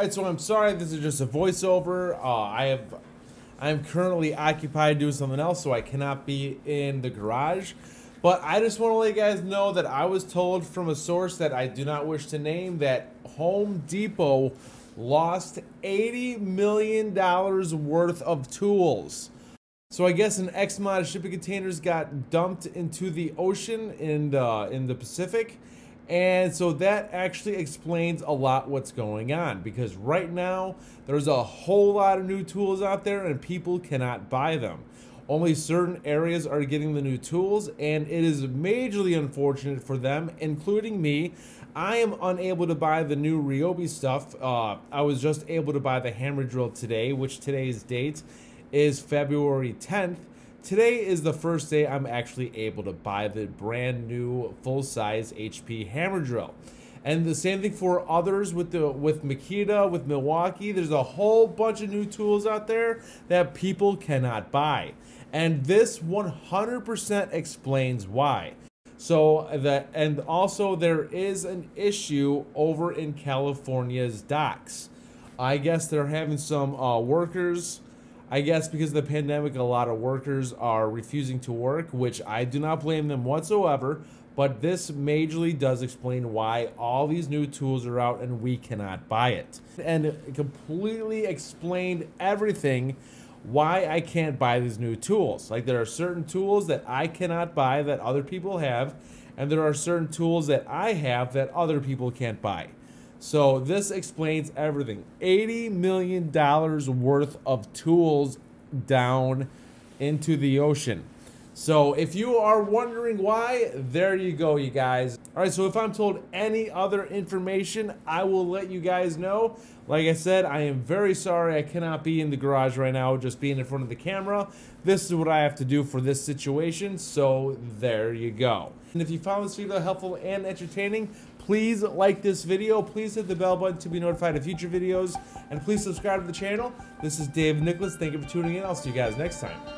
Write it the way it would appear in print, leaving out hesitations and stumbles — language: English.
Alright, so I'm sorry this is just a voiceover. I'm currently occupied doing something else, so I cannot be in the garage. But I just want to let you guys know that I was told from a source that I do not wish to name that Home Depot lost $80 million worth of tools. So I guess an X amount of shipping containers got dumped into the ocean in the Pacific. And so that actually explains a lot what's going on, because right now there's a whole lot of new tools out there and people cannot buy them. Only certain areas are getting the new tools, and it is majorly unfortunate for them, including me. I am unable to buy the new Ryobi stuff. I was just able to buy the hammer drill today, which today's date is February 10th. Today is the first day I'm actually able to buy the brand new full-size HP hammer drill. And the same thing for others with Makita, with Milwaukee. There's a whole bunch of new tools out there that people cannot buy. And this 100% explains why. And also there is an issue over in California's docks. I guess they're having some workers. I guess because of the pandemic, a lot of workers are refusing to work, which I do not blame them whatsoever, but this majorly does explain why all these new tools are out and we cannot buy it. And it completely explained everything why I can't buy these new tools. Like, there are certain tools that I cannot buy that other people have, and there are certain tools that I have that other people can't buy. So this explains everything. $80 million worth of tools down into the ocean. So if you are wondering why, there you go, you guys. All right, so if I'm told any other information, I will let you guys know. Like I said, I am very sorry I cannot be in the garage right now, just being in front of the camera. This is what I have to do for this situation, so there you go. And if you found this video helpful and entertaining, please like this video. Please hit the bell button to be notified of future videos. And please subscribe to the channel. This is Dave Nicholas. Thank you for tuning in. I'll see you guys next time.